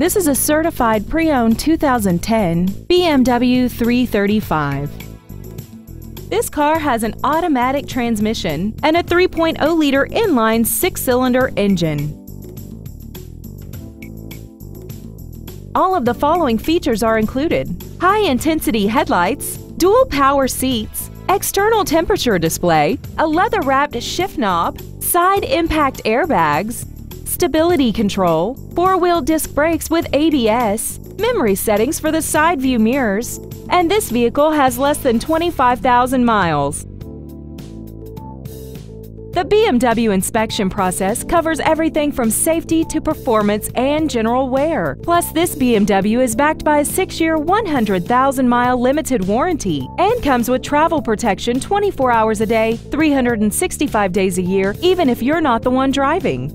This is a certified pre-owned 2010 BMW 335. This car has an automatic transmission and a 3.0-liter inline six-cylinder engine. All of the following features are included: high-intensity headlights, dual power seats, external temperature display, a leather-wrapped shift knob, side impact airbags, stability control, four-wheel disc brakes with ABS, memory settings for the side view mirrors, and this vehicle has less than 25,000 miles. The BMW inspection process covers everything from safety to performance and general wear. Plus, this BMW is backed by a 6-year, 100,000-mile limited warranty and comes with travel protection 24 hours a day, 365 days a year, even if you're not the one driving.